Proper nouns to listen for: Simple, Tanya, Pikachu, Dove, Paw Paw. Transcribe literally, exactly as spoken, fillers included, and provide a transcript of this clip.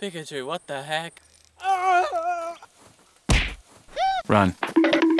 Pikachu, what the heck? Run.